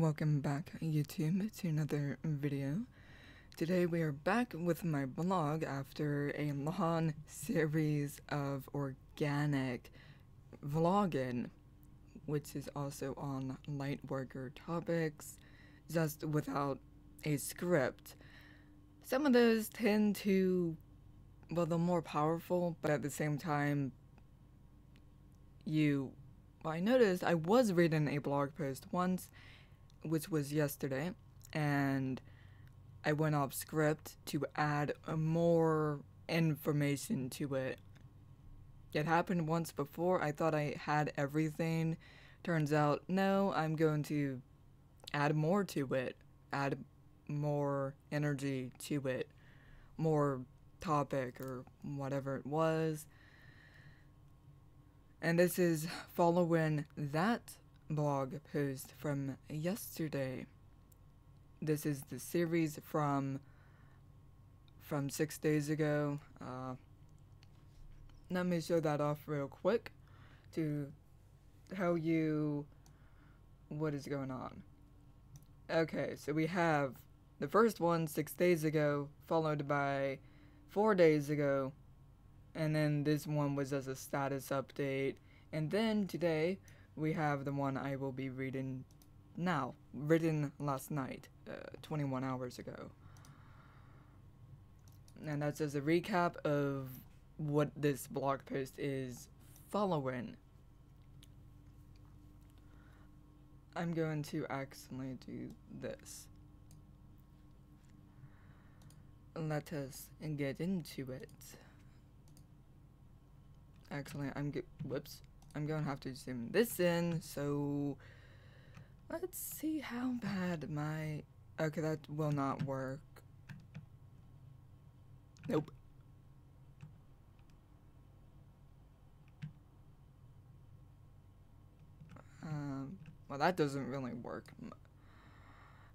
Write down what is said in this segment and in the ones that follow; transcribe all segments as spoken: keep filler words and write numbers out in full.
Welcome back, YouTube, to another video. Today we are back with my blog after a long series of organic vlogging, which is also on lightworker topics, just without a script. Some of those tend to, well, they're more powerful, but at the same time, you, well, I noticed I was reading a blog post once, which was yesterday, and I went off script to add more information to it. It happened once before. I thought I had everything. Turns out, no, I'm going to add more to it, add more energy to it, more topic or whatever it was. And this is following that blog post from yesterday. This is the series from from six days ago. Uh, let me show that off real quick to tell you what is going on. Okay, so we have the first one six days ago, followed by four days ago, and then this one was as a status update, and then today we have the one I will be reading now, written last night, uh, twenty-one hours ago. And that's just a recap of what this blog post is following. I'm going to actually do this. Let us get into it. Actually, I'm get- whoops. I'm going to have to zoom this in, so let's see how bad my... Okay, that will not work. Nope. Um, well, that doesn't really work.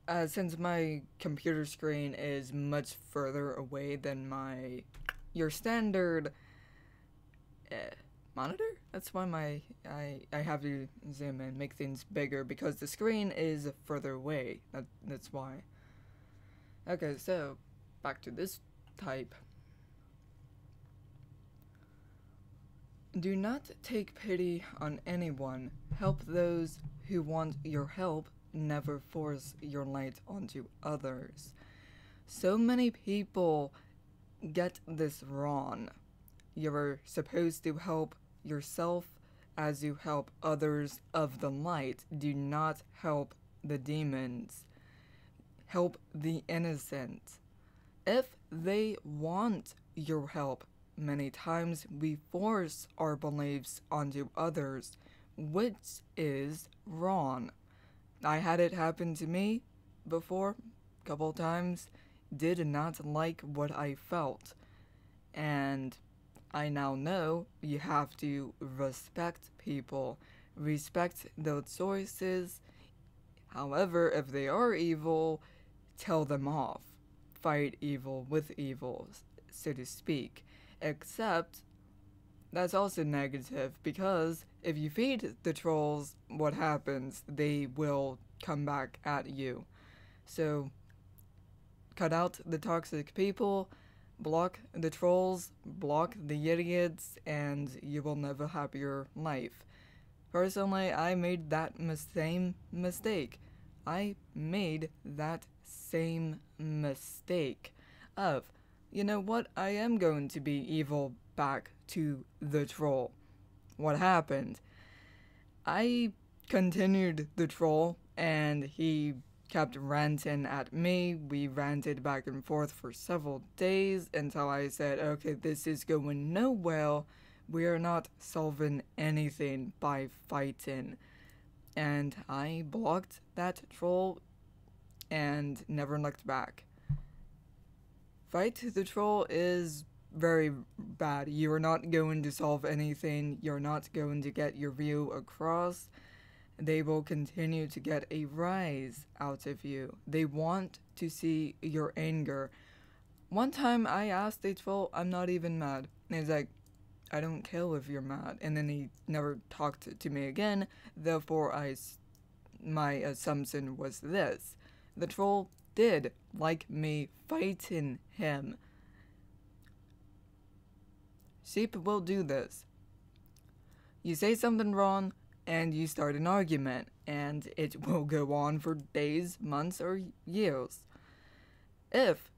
Uh, since my computer screen is much further away than my... your standard... Eh. Monitor? That's why my I, I have to zoom and make things bigger, because the screen is further away. That, that's why. Okay, so back to this type. Do not take pity on anyone. Help those who want your help. Never force your light onto others. So many people get this wrong. You're supposed to help yourself as you help others of the light. Do not help the demons. Help the innocent. If they want your help, many times we force our beliefs onto others, which is wrong. I had it happen to me before, a couple times. Did not like what I felt. And I now know you have to respect people, respect their choices. However, if they are evil, tell them off. Fight evil with evil, so to speak. Except, that's also negative, because if you feed the trolls, what happens? They will come back at you. So, cut out the toxic people. Block the trolls, block the idiots, and you will never have a happier life. Personally, I made that mis- same mistake. I made that same mistake of, you know what, I am going to be evil back to the troll. What happened? I continued the troll, and he kept ranting at me. We ranted back and forth for several days until I said, okay, this is going nowhere. We are not solving anything by fighting. And I blocked that troll and never looked back. Fight the troll is very bad. You are not going to solve anything. You're not going to get your view across. They will continue to get a rise out of you. They want to see your anger. One time I asked a troll, I'm not even mad. And he's like, I don't care if you're mad. And then he never talked to me again. Therefore, I my assumption was this. The troll did like me fighting him. Sheep will do this. You say something wrong, and you start an argument, and it will go on for days, months, or years. If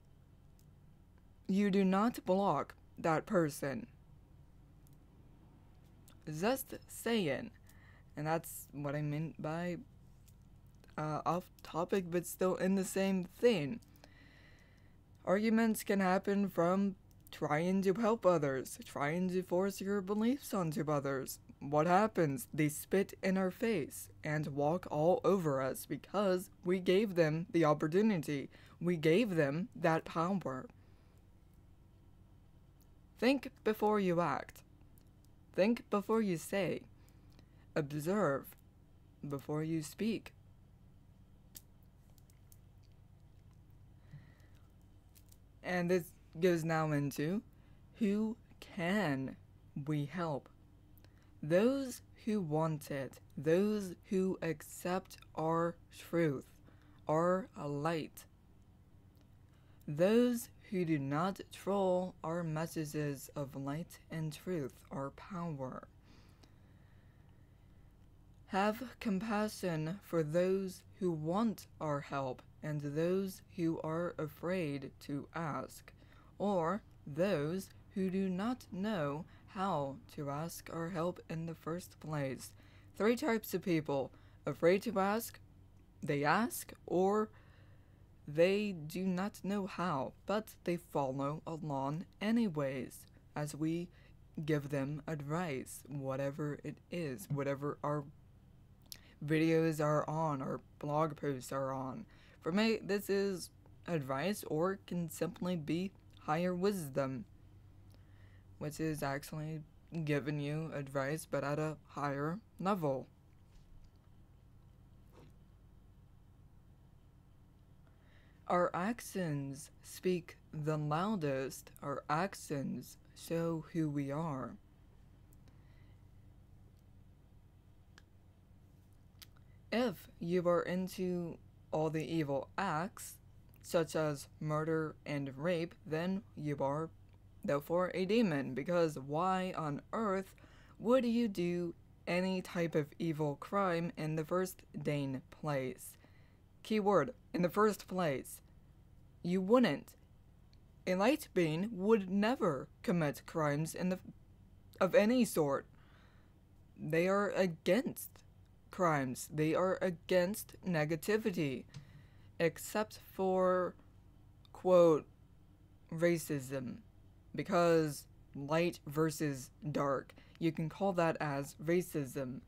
you do not block that person, just saying, and that's what I meant by uh, off topic, but still in the same thing. Arguments can happen from trying to help others, trying to force your beliefs onto others. What happens? They spit in our face and walk all over us because we gave them the opportunity. We gave them that power. Think before you act. Think before you say. Observe before you speak. And this goes now into who can we help? Those who want it, those who accept our truth, our light. Those who do not troll our messages of light and truth, our power. Have compassion for those who want our help and those who are afraid to ask, or those who do not know how to ask our help in the first place. Three types of people: afraid to ask, they ask, or they do not know how, but they follow along anyways as we give them advice, whatever it is, whatever our videos are on, our blog posts are on. For me, this is advice, or can simply be higher wisdom, which is actually giving you advice, but at a higher level. Our actions speak the loudest. Our actions show who we are. If you are into all the evil acts, such as murder and rape, then you are therefore a demon, because why on earth would you do any type of evil crime in the first dang place? Keyword, in the first place. You wouldn't. A light being would never commit crimes in the of any sort. They are against crimes. They are against negativity, except for, quote, racism. Because light versus dark, you can call that as racism,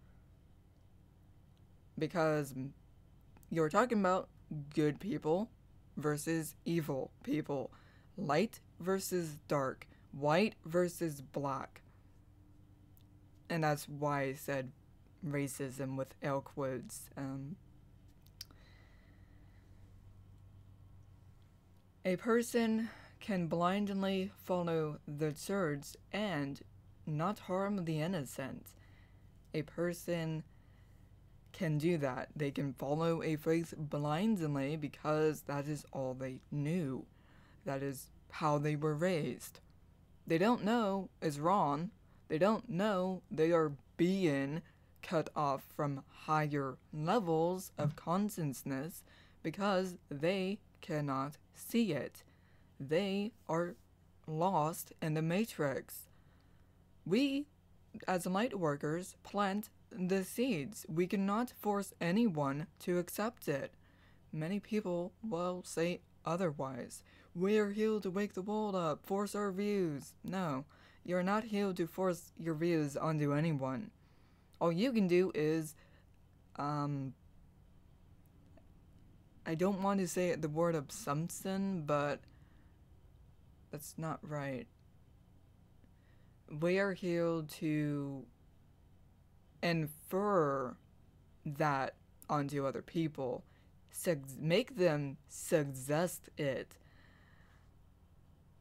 because you're talking about good people versus evil people, light versus dark, white versus black. And that's why I said racism with air quotes. Um, a person can blindly follow the church and not harm the innocent. A person can do that. They can follow a faith blindly because that is all they knew. That is how they were raised. They don't know is wrong. They don't know they are being cut off from higher levels of consciousness because they cannot see it. They are lost in the matrix. We, as light workers, plant the seeds. We cannot force anyone to accept it. Many people will say otherwise. We are here to wake the world up, force our views. No, you're not here to force your views onto anyone. All you can do is, um, I don't want to say the word assumption, but that's not right. We are here to infer that onto other people, Sug make them suggest it.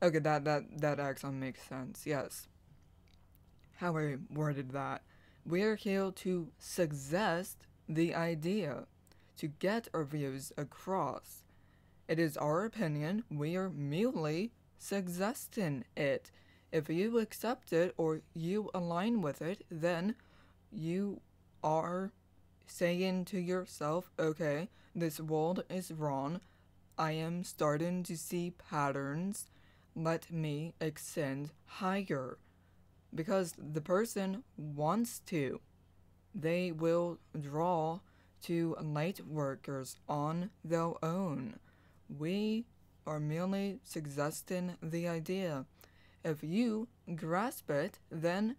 Okay, that that that actually makes sense. Yes, how I worded that. We are here to suggest the idea. to get our views across. It is our opinion, we are merely suggesting it. If you accept it or you align with it, then you are saying to yourself, okay, this world is wrong. I am starting to see patterns. Let me extend higher. Because the person wants to. They will draw to light workers on their own. We are merely suggesting the idea. If you grasp it, then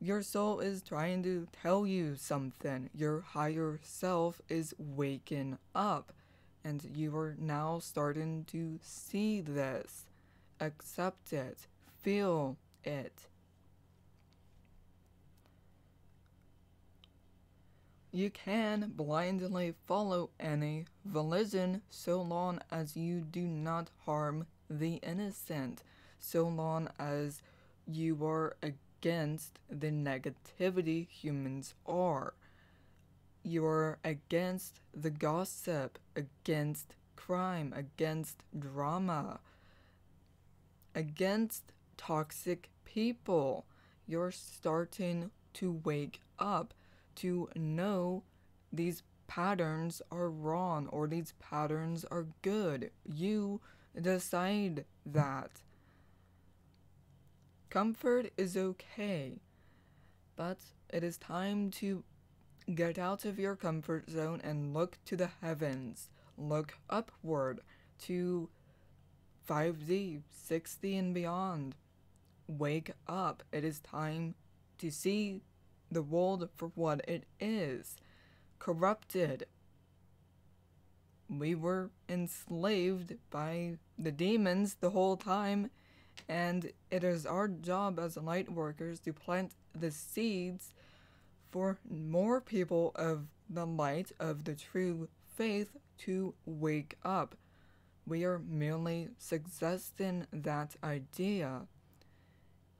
your soul is trying to tell you something. Your higher self is waking up, and you are now starting to see this. Accept it. Feel it. You can blindly follow any religion so long as you do not harm the innocent. So long as you are against the negativity humans are. You are against the gossip, against crime, against drama, against toxic people. You're starting to wake up to know these patterns are wrong or these patterns are good. You decide that. Comfort is okay, but it is time to get out of your comfort zone and look to the heavens. Look upward to five D, six D and beyond. Wake up. It is time to see the world for what it is. Corrupted. We were enslaved by the demons the whole time. And it is our job as light workers to plant the seeds for more people of the light of the true faith to wake up. We are merely suggesting that idea.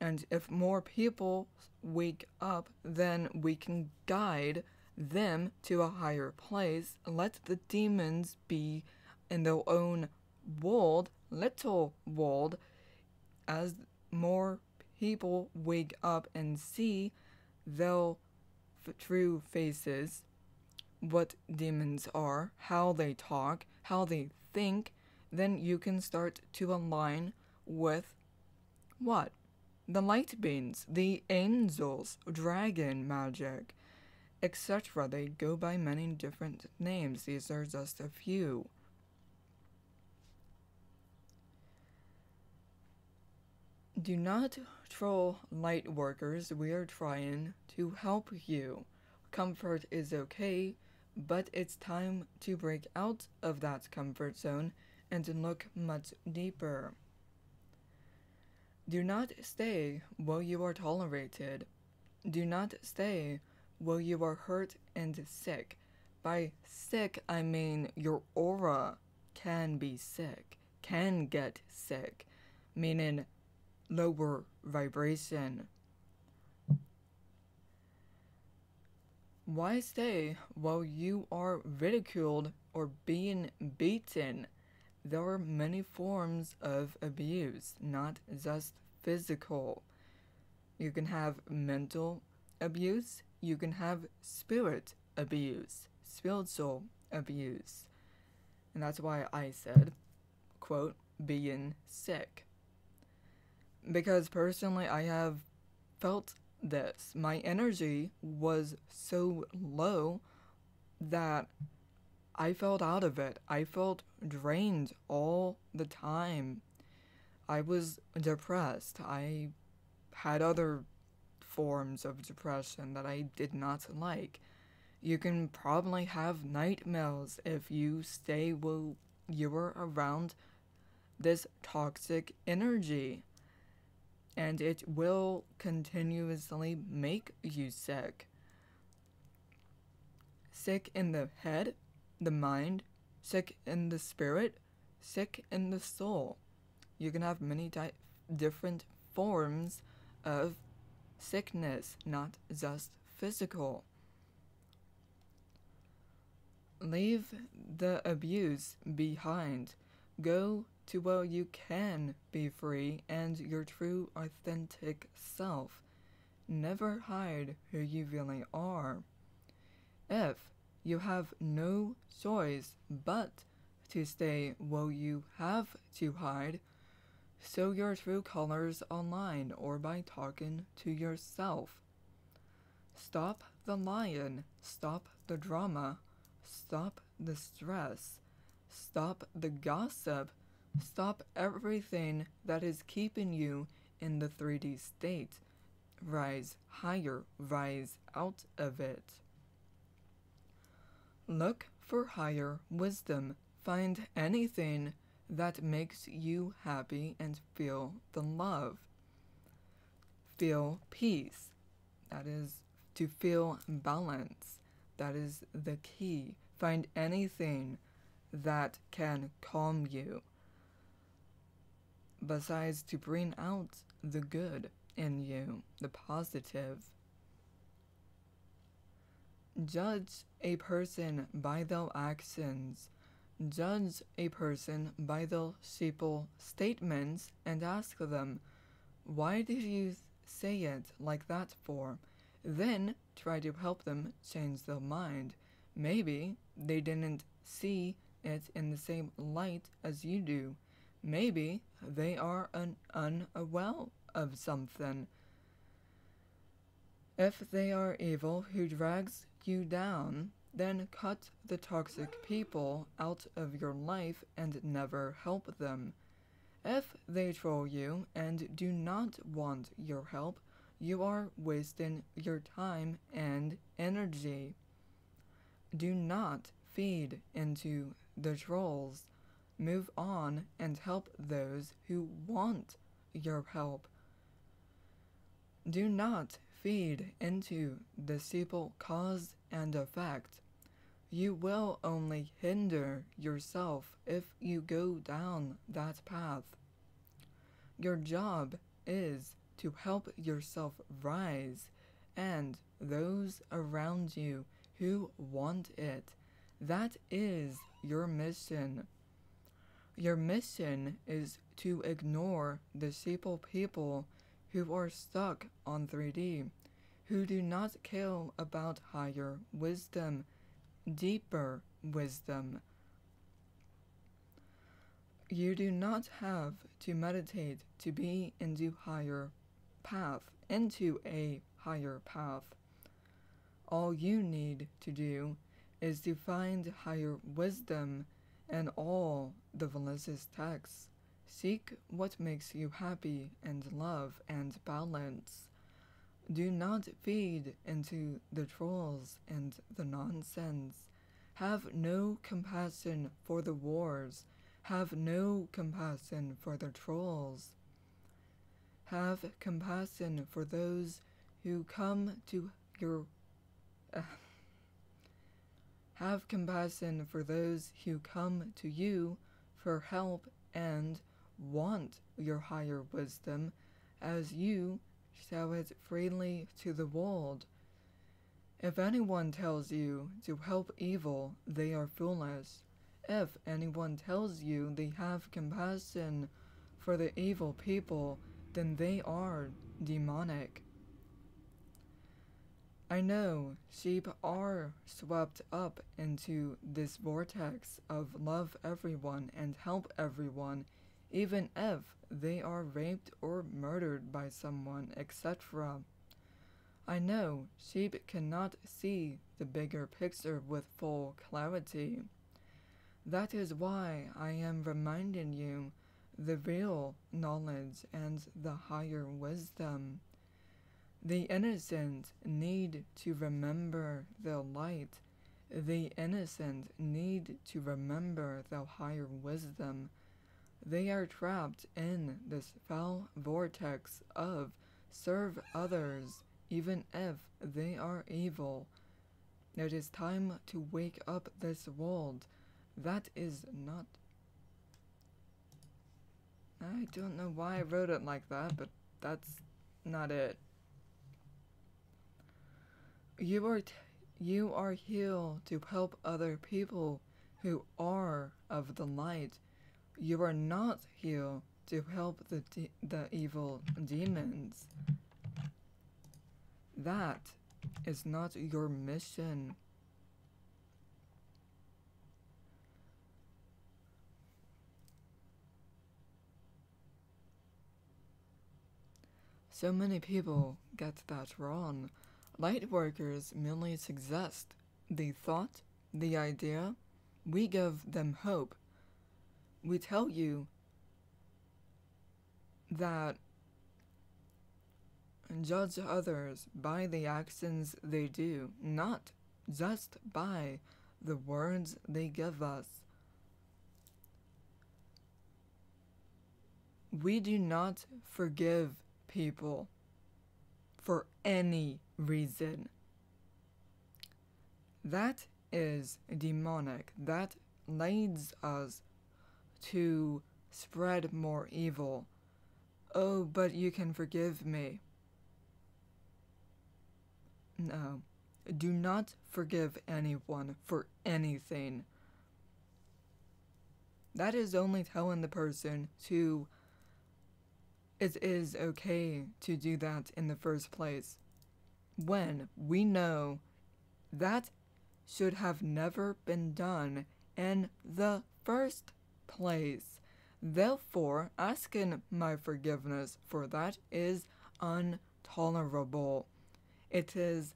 And if more people wake up, then we can guide them to a higher place. Let the demons be in their own world, little world. As more people wake up and see their true faces, what demons are, how they talk, how they think, then you can start to align with what? The light beings, the angels, dragon magic, et cetera. They go by many different names. These are just a few. Do not troll light workers, we are trying to help you. Comfort is okay, but it's time to break out of that comfort zone and look much deeper. Do not stay while you are tolerated. Do not stay while you are hurt and sick. By sick, I mean your aura can be sick, can get sick, meaning lower vibration. Why stay while you are ridiculed or being beaten? There are many forms of abuse, not just physical. You can have mental abuse, you can have spirit abuse, spiritual abuse. And that's why I said, quote, being sick. Because personally, I have felt this. My energy was so low that I felt out of it. I felt drained all the time. I was depressed. I had other forms of depression that I did not like. You can probably have nightmares if you stay while you are around this toxic energy. And it will continuously make you sick. Sick in the head, the mind, sick in the spirit, sick in the soul. You can have many di- different forms of sickness, not just physical. Leave the abuse behind. Go to where you can be free and your true authentic self. Never hide who you really are. If you have no choice but to stay where you have to hide, show your true colors online or by talking to yourself. Stop the lying. Stop the drama. Stop the stress. Stop the gossip. Stop everything that is keeping you in the three D state. Rise higher. Rise out of it. Look for higher wisdom. Find anything that makes you happy and feel the love. Feel peace. That is to feel balance. That is the key. Find anything that can calm you, besides to bring out the good in you, the positive. Judge a person by their actions. Judge a person by their simple statements and ask them, why did you say it like that for? Then try to help them change their mind. Maybe they didn't see it in the same light as you do. Maybe they are un unaware of something. If they are evil who drags you down, then cut the toxic people out of your life and never help them. If they troll you and do not want your help, you are wasting your time and energy. Do not feed into the trolls. Move on and help those who want your help. Do not feed into the simple cause and effect. You will only hinder yourself if you go down that path. Your job is to help yourself rise and those around you who want it. That is your mission. Your mission is to ignore the simple people who are stuck on three D, who do not care about higher wisdom, deeper wisdom. You do not have to meditate to be into higher path, into a higher path. All you need to do is to find higher wisdom and all the Velas's texts. Seek what makes you happy and love and balance. Do not feed into the trolls and the nonsense. Have no compassion for the wars. Have no compassion for the trolls. Have compassion for those who come to your... Uh, have compassion for those who come to you for help and want your higher wisdom, as you show it freely to the world. If anyone tells you to help evil, they are foolish. If anyone tells you they have compassion for the evil people, then they are demonic. I know sheep are swept up into this vortex of love everyone and help everyone, even if they are raped or murdered by someone, et cetera. I know sheep cannot see the bigger picture with full clarity. That is why I am reminding you the real knowledge and the higher wisdom. The innocent need to remember their light. The innocent need to remember their higher wisdom. They are trapped in this foul vortex of serve others, even if they are evil. It is time to wake up this world. That is not... I don't know why I wrote it like that, but that's not it. You are, t You are here to help other people who are of the light. You are not here to help the de the evil demons. That is not your mission. So many people get that wrong. Lightworkers merely suggest the thought, the idea. We give them hope. We tell you that judge others by the actions they do, not just by the words they give us. We do not forgive people for any reason. That is demonic. That leads us to spread more evil. Oh, but you can forgive me. No. Do not forgive anyone for anything. That is only telling the person to it is okay to do that in the first place. When we know that should have never been done in the first place. Therefore, asking my forgiveness for that is intolerable. It is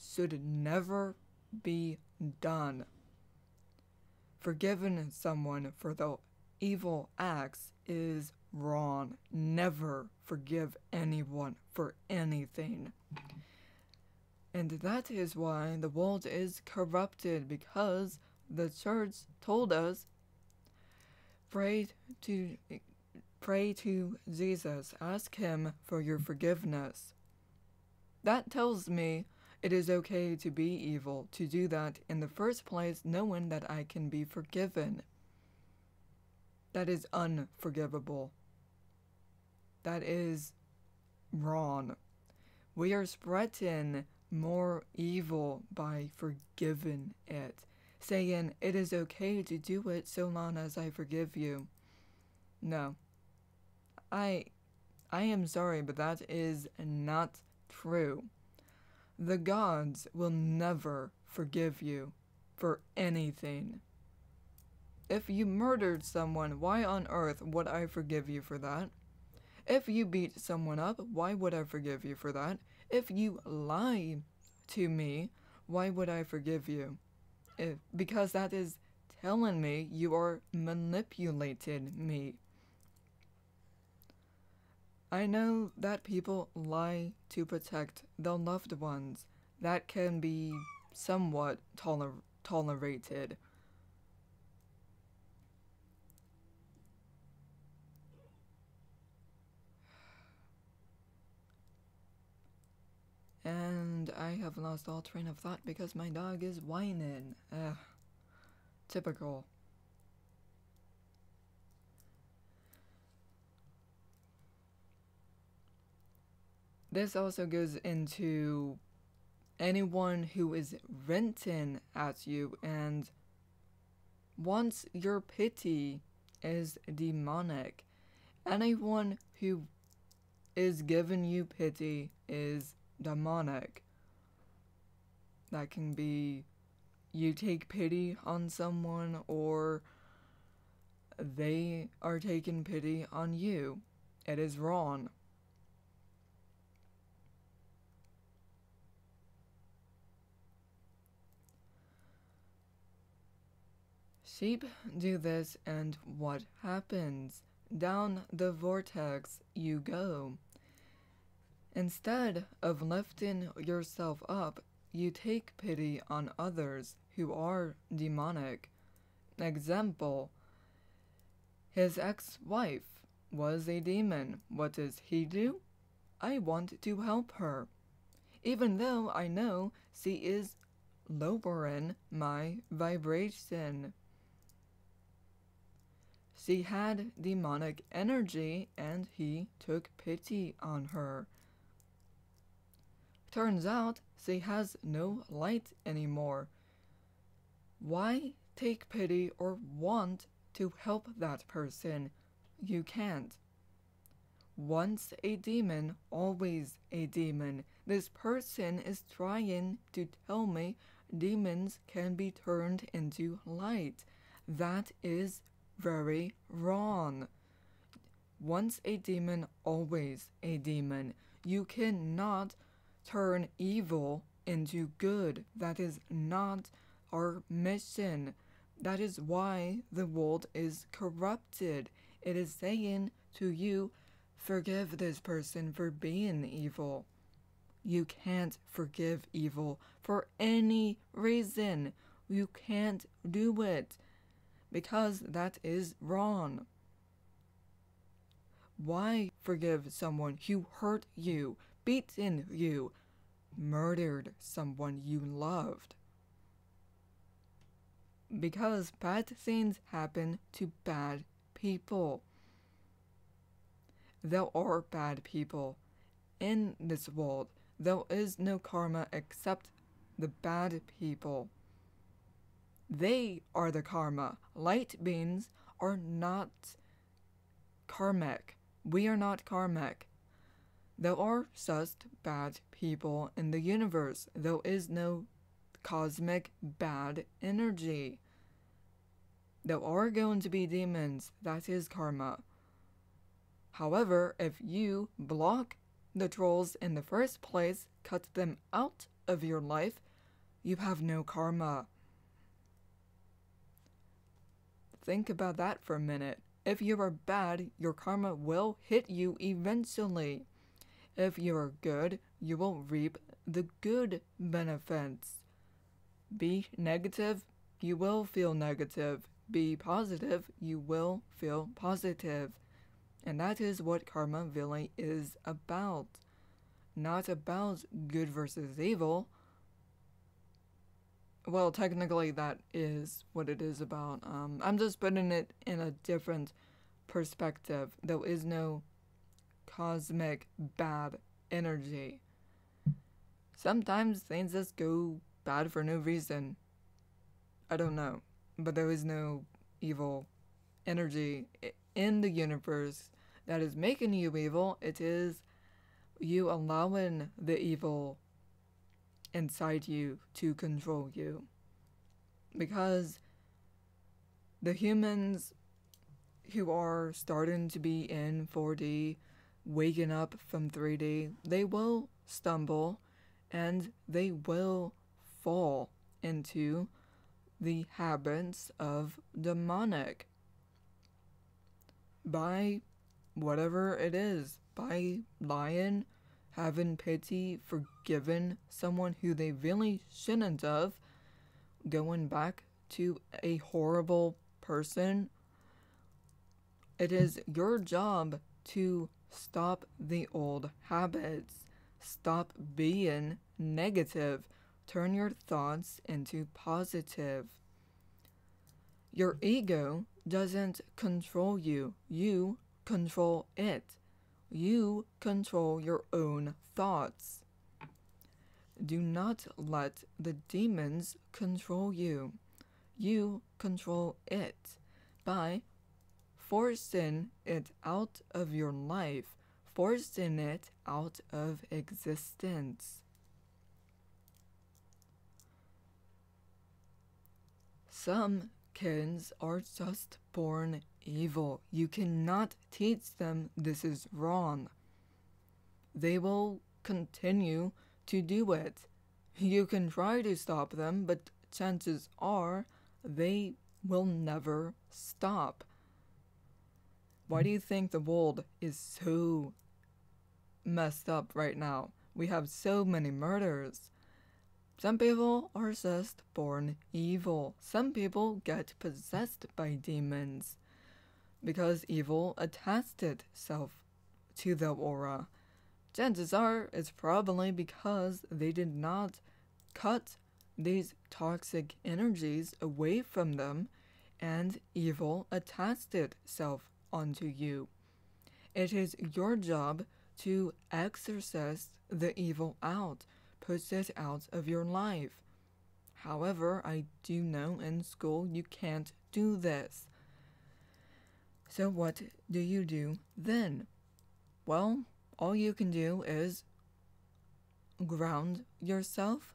should never be done. Forgiving someone for the evil acts is wrong. Never forgive anyone for anything. And that is why the world is corrupted, because the church told us, pray to pray to Jesus, ask him for your forgiveness. That tells me it is okay to be evil, to do that in the first place, knowing that I can be forgiven. That is unforgivable. That is wrong. We are spreading more evil by forgiving it, saying it is okay to do it so long as I forgive you. No. I, I am sorry, but that is not true. The gods will never forgive you for anything. If you murdered someone, why on earth would I forgive you for that? If you beat someone up, why would I forgive you for that? If you lie to me, why would I forgive you? If, because that is telling me you are manipulating me. I know that people lie to protect their loved ones. That can be somewhat toler- tolerated. And I have lost all train of thought because my dog is whining. Ugh. Typical. This also goes into anyone who is ranting at you and wants your pity is demonic. Anyone who is giving you pity is demonic. That can be you take pity on someone or they are taking pity on you. It is wrong. Sheep do this and what happens? Down the vortex you go. Instead of lifting yourself up, you take pity on others who are demonic. Example, his ex-wife was a demon. What does he do? I want to help her, even though I know she is lowering my vibration. She had demonic energy and he took pity on her. Turns out she has no light anymore. Why take pity or want to help that person? You can't. Once a demon, always a demon. This person is trying to tell me demons can be turned into light. That is very wrong. Once a demon, always a demon. You cannot turn evil into good. That is not our mission. That is why the world is corrupted. It is saying to you, forgive this person for being evil. You can't forgive evil for any reason. You can't do it because that is wrong. Why forgive someone who hurt you, beaten you, murdered someone you loved? Because bad things happen to bad people. There are bad people in this world. There is no karma except the bad people. They are the karma. Light beings are not karmic. We are not karmic. There are just bad people in the universe. There is no cosmic bad energy. There are going to be demons. That is karma. However, if you block the trolls in the first place, cut them out of your life, you have no karma. Think about that for a minute. If you are bad, your karma will hit you eventually. If you are good, you will reap the good benefits. Be negative, you will feel negative. Be positive, you will feel positive. And that is what karma really is about. Not about good versus evil. Well, technically that is what it is about. Um, I'm just putting it in a different perspective. There is no cosmic bad energy. Sometimes things just go bad for no reason. I don't know. But there is no evil energy in the universe that is making you evil. It is you allowing the evil inside you to control you. Because the humans who are starting to be in four D, waking up from three D, they will stumble and they will fall into the habits of demonic. By whatever it is, by lying, having pity, forgiving someone who they really shouldn't have, going back to a horrible person. It is your job to stop the old habits. Stop being negative. Turn your thoughts into positive. Your ego doesn't control you. You control it. You control your own thoughts. Do not let the demons control you. You control it by forcing it out of your life, forcing it out of existence. Some kids are just born evil. You cannot teach them this is wrong. They will continue to do it. You can try to stop them, but chances are they will never stop. Why do you think the world is so messed up right now? We have so many murders. Some people are just born evil. Some people get possessed by demons because evil attached itself to their aura. Chances are it's probably because they did not cut these toxic energies away from them and evil attached itself onto you. It is your job to exorcise the evil out. possess out of your life. However, I do know in school you can't do this. So what do you do then? Well, all you can do is ground yourself,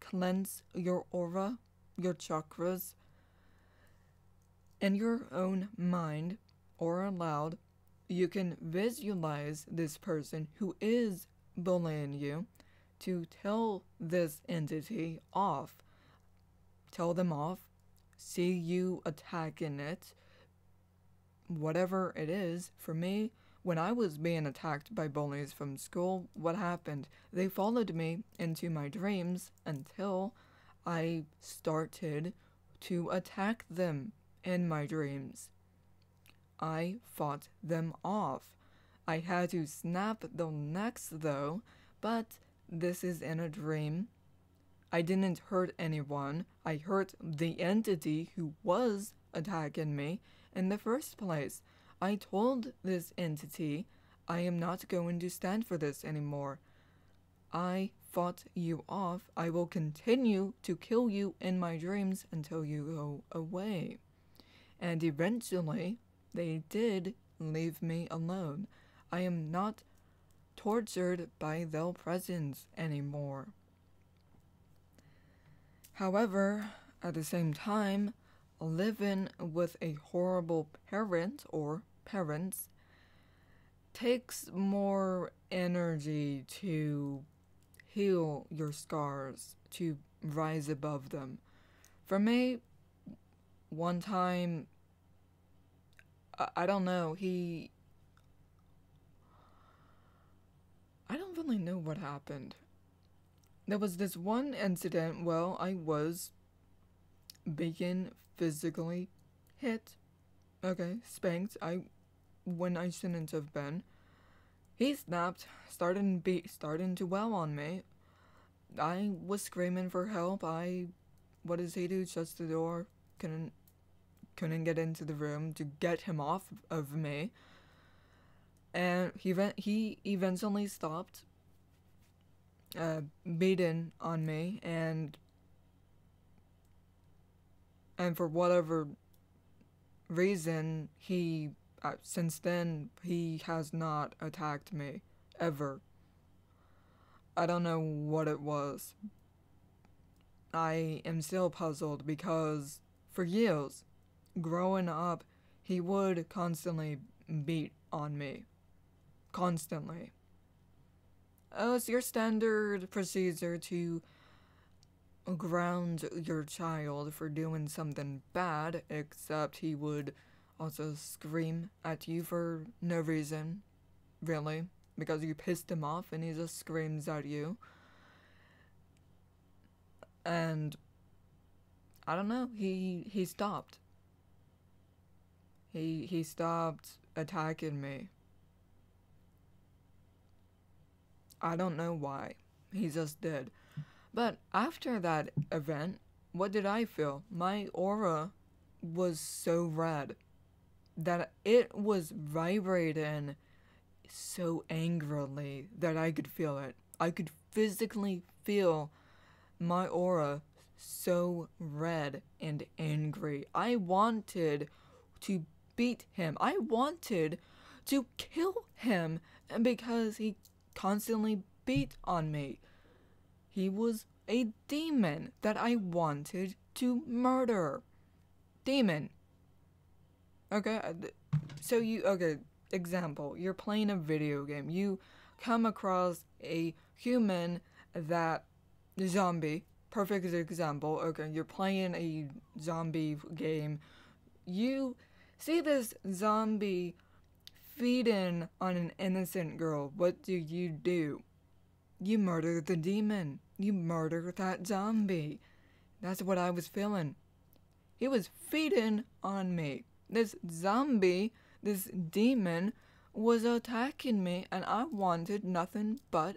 cleanse your aura, your chakras, and your own mind, or aloud, you can visualize this person who is bullying you to tell this entity off. Tell them off, see you attacking it, whatever it is. For me, when I was being attacked by bullies from school, what happened? They followed me into my dreams until I started to attack them in my dreams. I fought them off. I had to snap their necks though, but this is in a dream. I didn't hurt anyone. I hurt the entity who was attacking me in the first place. I told this entity, I am not going to stand for this anymore. I fought you off. I will continue to kill you in my dreams until you go away. And eventually, they did leave me alone. I am not tortured by their presence anymore. However, at the same time, living with a horrible parent or parents takes more energy to heal your scars, to rise above them. For me, one time, I don't know, he... I don't really know what happened. There was this one incident where I was being physically hit. Okay, spanked. I, when I shouldn't have been. He snapped, started be, starting to wail on me. I was screaming for help. I, what does he do? Shuts the door. Couldn't, couldn't get into the room to get him off of me. And he he eventually stopped uh, beating on me, and and for whatever reason, he uh, since then he has not attacked me ever. I don't know what it was. I am still puzzled because for years, growing up, he would constantly beat on me. Constantly. Oh, it's your standard procedure to ground your child for doing something bad, except he would also scream at you for no reason, really, because you pissed him off and he just screams at you. And I don't know, he he stopped. He he stopped attacking me. I don't know why. He just did. But after that event, what did I feel? My aura was so red that it was vibrating so angrily that I could feel it. I could physically feel my aura so red and angry. I wanted to beat him. I wanted to kill him because he constantly beat on me. He was a demon that I wanted to murder. Demon. Okay, so you, okay, example, you're playing a video game. You come across a human that, zombie, perfect example. Okay, you're playing a zombie game. You see this zombie feeding on an innocent girl. What do you do? You murder the demon. You murder that zombie. That's what I was feeling. He was feeding on me. This zombie, this demon, was attacking me, and I wanted nothing but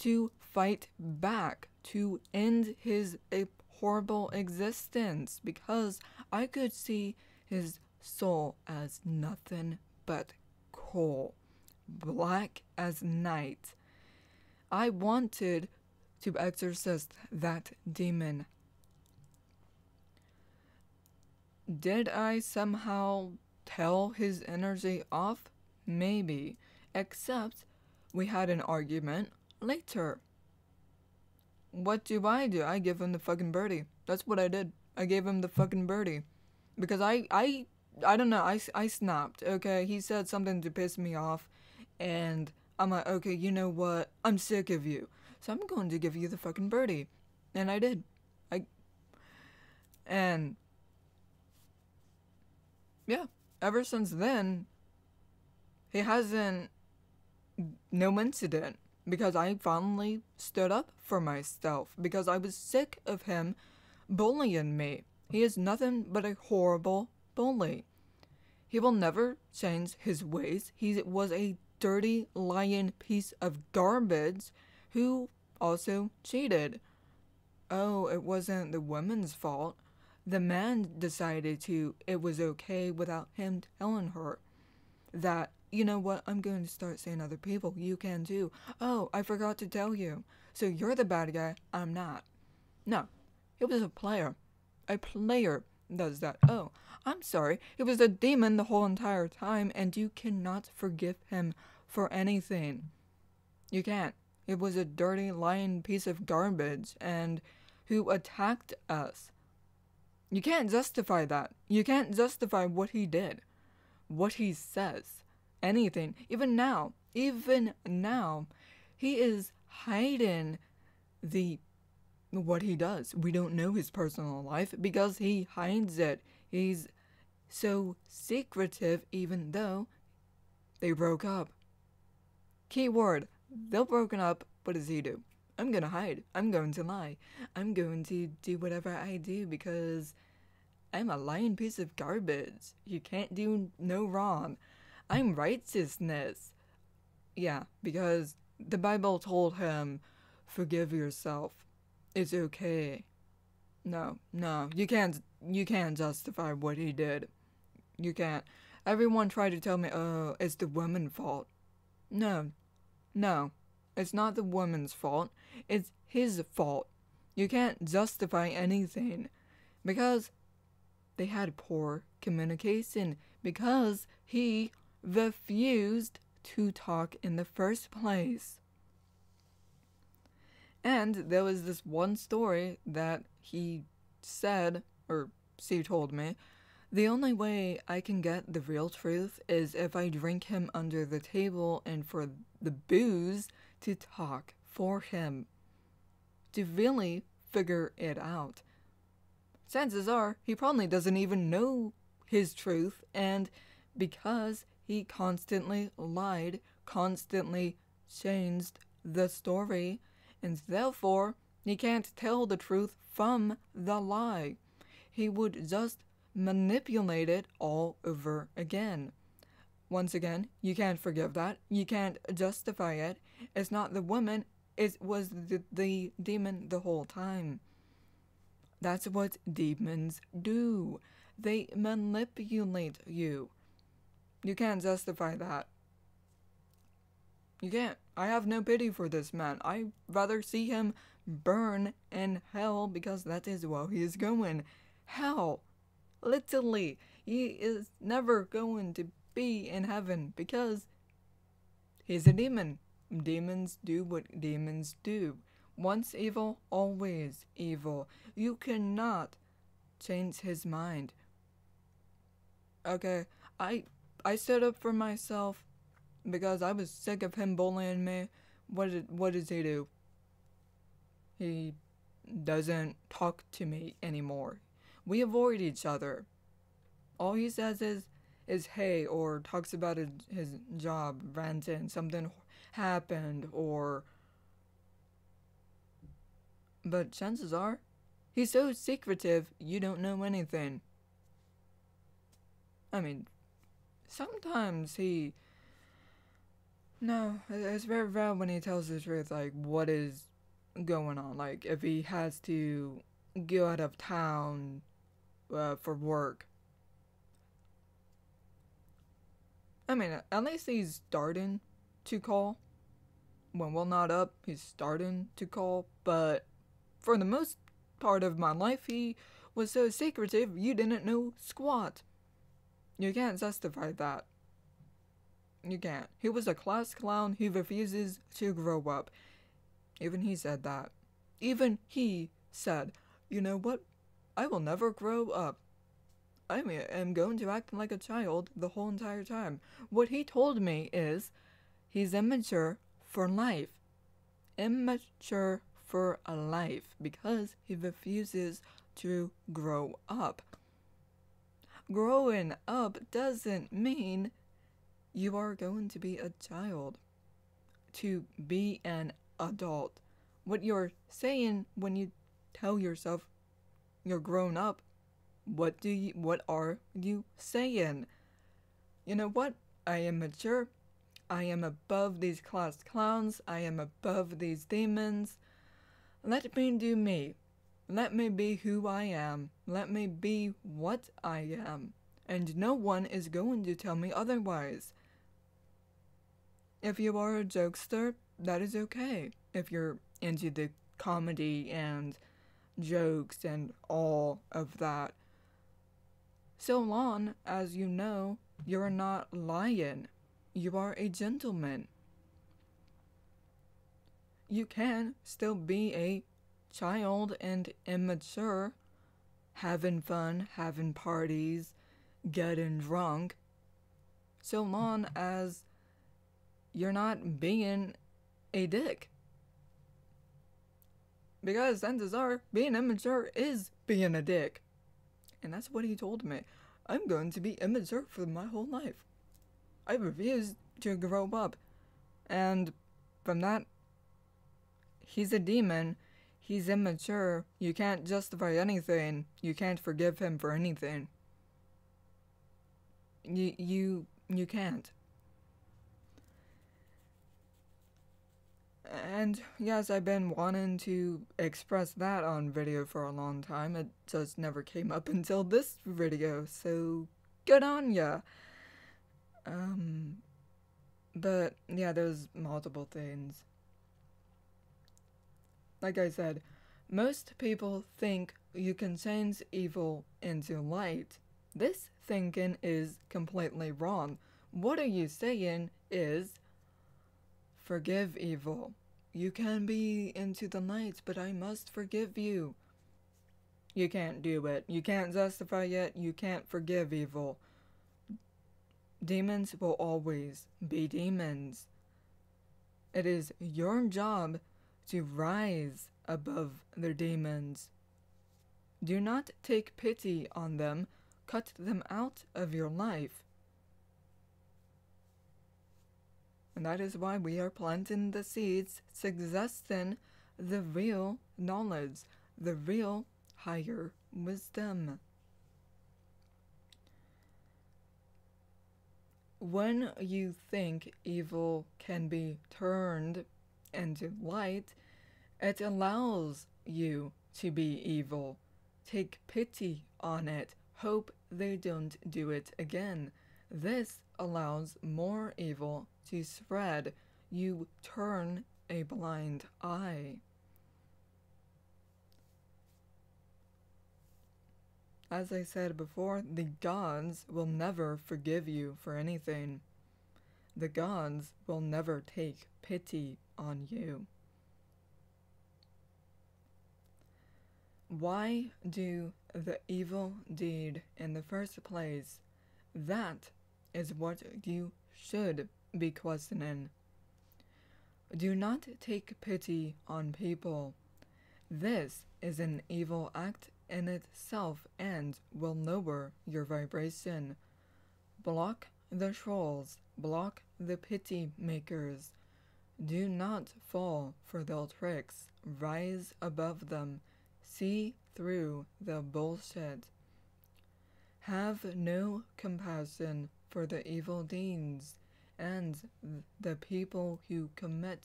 to fight back, to end his horrible existence, because I could see his soul as nothing but coal, black as night. I wanted to exorcise that demon. Did I somehow tell his energy off? Maybe, except we had an argument later. What do I do? I give him the fucking birdie. That's what I did. I gave him the fucking birdie. Because I, I, I don't know, I, I snapped, okay? He said something to piss me off, and I'm like, okay, you know what? I'm sick of you. So I'm going to give you the fucking birdie. And I did. I, and, yeah, ever since then, he hasn't, no incident, because I finally stood up for myself, because I was sick of him bullying me. He is nothing but a horrible bully. He will never change his ways. He was a dirty, lying piece of garbage who also cheated. Oh, it wasn't the woman's fault. The man decided to, it was okay without him telling her that, you know what, I'm going to start saying other people, you can too. Oh, I forgot to tell you. So you're the bad guy, I'm not. No, it was a player. A player does that. Oh, I'm sorry. It was a demon the whole entire time, and you cannot forgive him for anything. You can't. It was a dirty, lying piece of garbage, and who attacked us. You can't justify that. You can't justify what he did, what he says, anything. Even now, even now, he is hiding the what he does. We don't know his personal life because he hides it. He's so secretive even though they broke up. Keyword, they've broken up. What does he do? I'm gonna hide. I'm going to lie. I'm going to do whatever I do because I'm a lying piece of garbage. You can't do no wrong. I'm righteousness. Yeah, because the Bible told him, forgive yourself. It's okay. No, no, you can't, you can't justify what he did. You can't. Everyone tried to tell me, oh, it's the woman's fault. No, no. It's not the woman's fault. It's his fault. You can't justify anything. Because they had poor communication. Because he refused to talk in the first place. And there was this one story that he said, or she told me, the only way I can get the real truth is if I drink him under the table and for the booze to talk for him, to really figure it out. Chances are, he probably doesn't even know his truth, and because he constantly lied, constantly changed the story, and therefore, he can't tell the truth from the lie. He would just manipulate it all over again. Once again, you can't forgive that. You can't justify it. It's not the woman. It was the, the demon the whole time. That's what demons do. They manipulate you. You can't justify that. You can't. I have no pity for this man. I'd rather see him burn in hell because that is where he is going. Hell. Literally. He is never going to be in heaven because he's a demon. Demons do what demons do. Once evil, always evil. You cannot change his mind. Okay, I I stood up for myself because I was sick of him bullying me. What did what does he do? He doesn't talk to me anymore. We avoid each other. All he says is is hey, or talks about his, his job, ranting, something happened, or... But chances are, he's so secretive, you don't know anything. I mean, sometimes he... No, it's very rare when he tells the truth, like, what is going on. Like, if he has to go out of town uh, for work. I mean, at least he's starting to call. when Will not up, he's starting to call, but for the most part of my life, he was so secretive you didn't know squat. You can't justify that. You can't. He was a class clown who refuses to grow up. Even he said that. Even he said, you know what? I will never grow up. I am going to act like a child the whole entire time. What he told me is, he's immature for life. Immature for a life. Because he refuses to grow up. Growing up doesn't mean you are going to be a child. To be an adult. What you're saying when you tell yourself you're grown up, what do you, what are you saying? You know what? I am mature. I am above these class clowns. I am above these demons. Let me do me. Let me be who I am. Let me be what I am. And no one is going to tell me otherwise. If you are a jokester, that is okay. If you're into the comedy and jokes and all of that. So long as you know you're not lying. You are a gentleman. You can still be a child and immature, having fun, having parties, getting drunk, so long as you're not being a dick. Because chances are, being immature is being a dick. And that's what he told me. I'm going to be immature for my whole life. I refuse to grow up. And from that, he's a demon. He's immature. You can't justify anything. You can't forgive him for anything. You, you, you can't. And yes, I've been wanting to express that on video for a long time. It just never came up until this video, so good on ya. Um, but yeah, there's multiple things. Like I said, most people think you can change evil into light. This thinking is completely wrong. What are you saying is, forgive evil. You can be into the light, but I must forgive you. You can't do it. You can't justify it. You can't forgive evil. Demons will always be demons. It is your job to rise above their demons. Do not take pity on them. Cut them out of your life. And that is why we are planting the seeds, suggesting the real knowledge, the real higher wisdom. When you think evil can be turned into light, it allows you to be evil. Take pity on it. Hope they don't do it again. This allows more evil to spread. You turn a blind eye. As I said before, the gods will never forgive you for anything. The gods will never take pity on you. Why do the evil deed in the first place? That is what you should be questioning. Do not take pity on people. This is an evil act in itself and will lower your vibration. Block the trolls. Block the pity makers. Do not fall for their tricks. Rise above them. See through the bullshit. Have no compassion for the evil deeds and the people who commit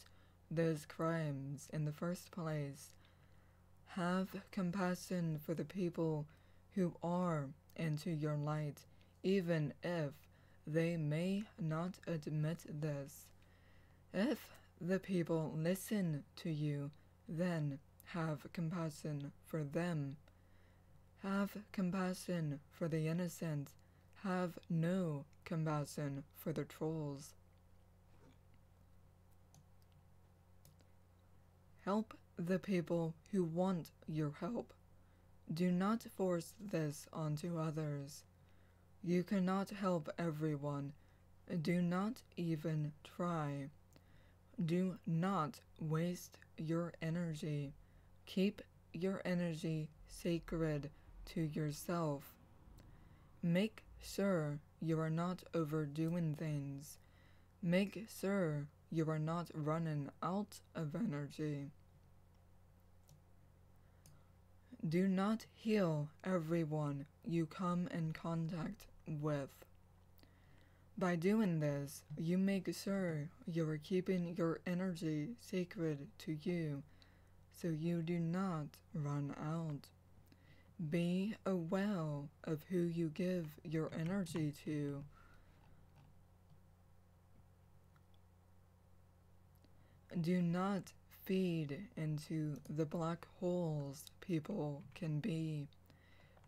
those crimes in the first place. Have compassion for the people who are into your light, even if they may not admit this. If the people listen to you, then have compassion for them. Have compassion for the innocent, have no compassion for the trolls. Help the people who want your help. Do not force this onto others. You cannot help everyone. Do not even try. Do not waste your energy. Keep your energy sacred to yourself. Make sure you are not overdoing things. Make sure you are not running out of energy. Do not heal everyone you come in contact with. By doing this, you make sure you are keeping your energy sacred to you, so you do not run out. Be aware of who you give your energy to. Do not feed into the black holes people can be.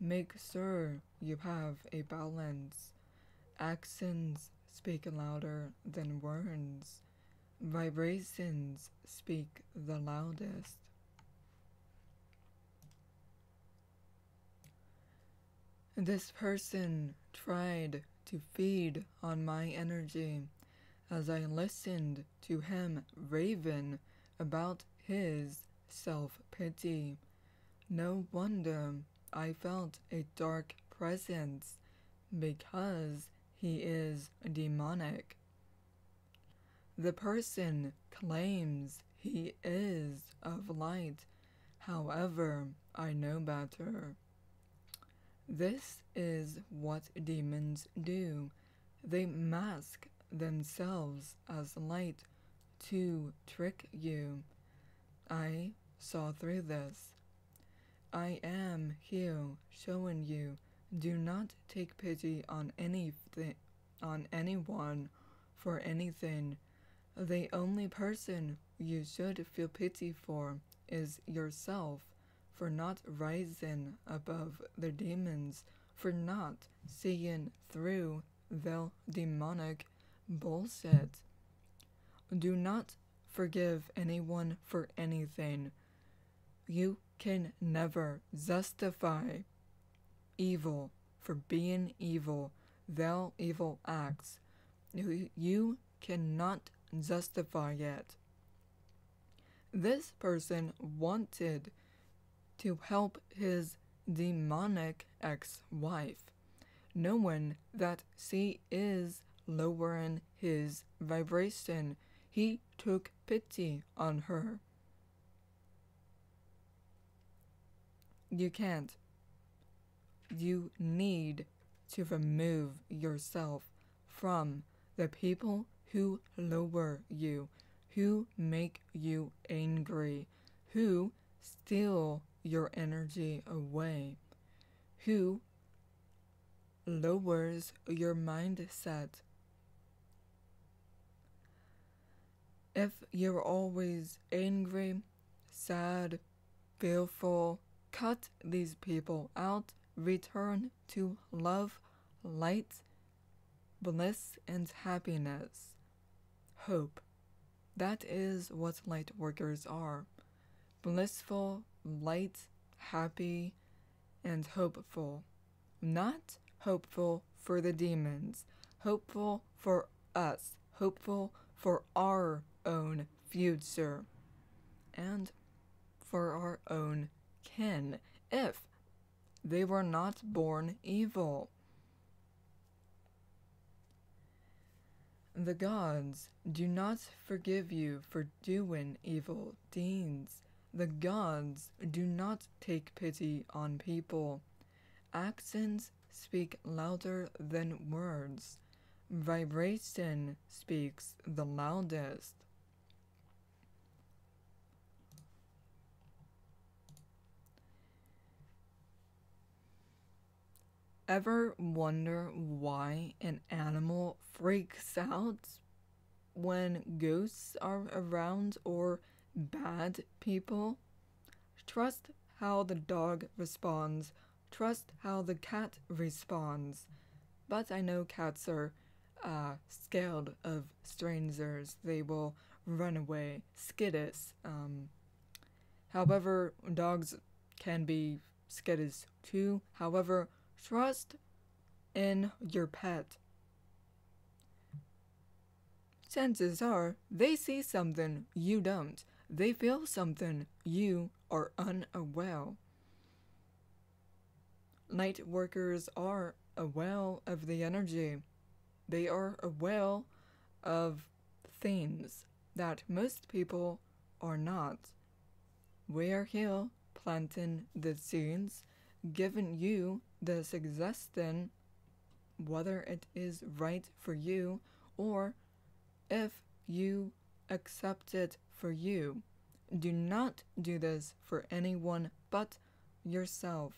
Make sure you have a balance. Actions speak louder than words. Vibrations speak the loudest. This person tried to feed on my energy as I listened to him raving about his self-pity. No wonder I felt a dark presence, because he is demonic. The person claims he is of light, however, I know better. This is what demons do. They mask themselves as light to trick you. I saw through this. I am here showing you, do not take pity on anything, on anyone for anything. The only person you should feel pity for is yourself, for not rising above the demons, for not seeing through their demonic bullshit. Do not forgive anyone for anything. You can never justify evil for being evil, their evil acts. You cannot justify it. This person wanted to help his demonic ex-wife, knowing that she is lowering his vibration. He took pity on her. You can't. You need to remove yourself from the people who lower you, who make you angry, who steal your energy away, who lowers your mindset. If you're always angry, sad, fearful, cut these people out. Return to love, light, bliss, and happiness. Hope. That is what light workers are. Blissful, light, happy, and hopeful. Not hopeful for the demons. Hopeful for us. Hopeful for our own future. And for our own kin, if they were not born evil. The gods do not forgive you for doing evil deeds. The gods do not take pity on people. Actions speak louder than words. Vibration speaks the loudest. Ever wonder why an animal freaks out? when ghosts are around or bad people. Trust how the dog responds. Trust how the cat responds. But I know cats are uh, scared of strangers. They will run away, skittish. Um, however, dogs can be skittish too. However, trust in your pet. Chances are, they see something you don't. They feel something you are unaware. Night workers are aware of the energy. They are aware of things that most people are not. We are here planting the seeds, giving you the suggestion whether it is right for you or if you accept it for you. Do not do this for anyone but yourself.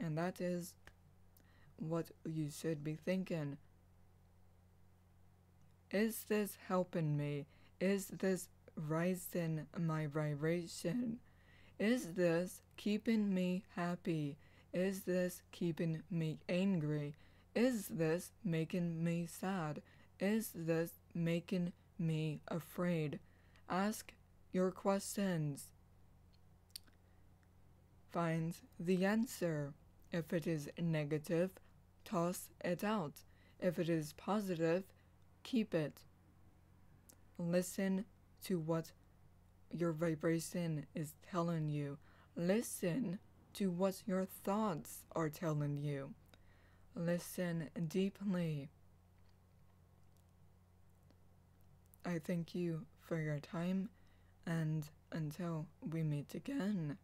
And that is what you should be thinking. Is this helping me? Is this raising my vibration? Is this keeping me happy? Is this keeping me angry? Is this making me sad? Is this making me afraid? Ask your questions. Find the answer. If it is negative, toss it out. If it is positive, keep it. Listen to what your vibration is telling you. Listen to what your thoughts are telling you. Listen deeply. I thank you for your time, and until we meet again.